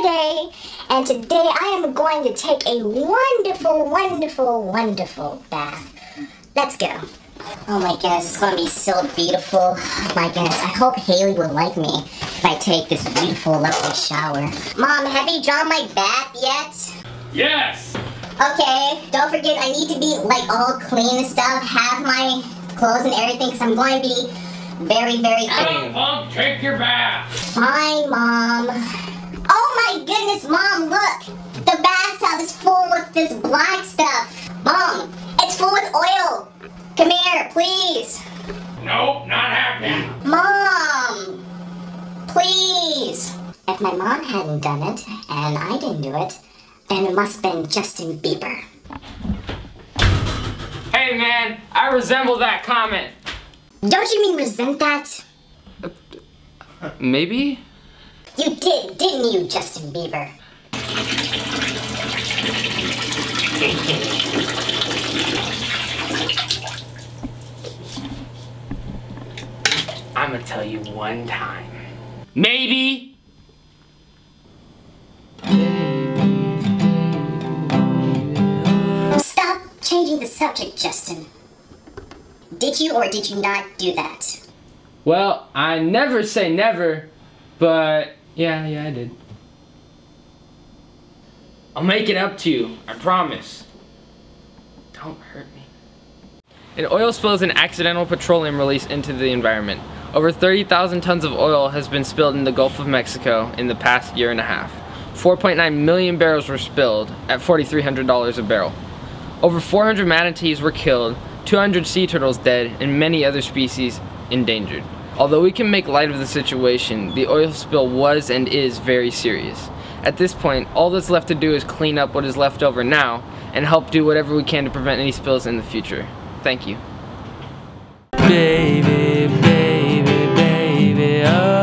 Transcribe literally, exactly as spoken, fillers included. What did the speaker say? today, and today I am going to take a wonderful, wonderful, wonderful bath. Let's go. Oh my goodness, it's going to be so beautiful. Oh my goodness, I hope Haley would like me if I take this beautiful, lovely shower. Mom, have you drawn my bath yet? Yes! Okay, don't forget, I need to be like all clean and stuff, have my clothes and everything, because I'm going to be very, very clean. Mom, take your bath. Fine, Mom. Oh my goodness, Mom, look! The bathtub is full with this black stuff. Mom, it's full with oil. Come here, please. Nope, not happening. Mom, please. If my mom hadn't done it, and I didn't do it, then it must have been Justin Bieber. Hey man, I resemble that comment. Don't you mean resent that? Uh, maybe? You did, didn't you, Justin Bieber? I'm gonna tell you one time. Maybe! Stop changing the subject, Justin. Did you or did you not do that? Well, I never say never, but yeah, yeah, I did. I'll make it up to you, I promise. Don't hurt me. An oil spill is an accidental petroleum release into the environment. Over thirty thousand tons of oil has been spilled in the Gulf of Mexico in the past year and a half. four point nine million barrels were spilled at four thousand three hundred dollars a barrel. Over four hundred manatees were killed, two hundred sea turtles dead, and many other species endangered. Although we can make light of the situation, the oil spill was and is very serious. At this point, all that's left to do is clean up what is left over now and help do whatever we can to prevent any spills in the future. Thank you. Baby, baby, baby, oh.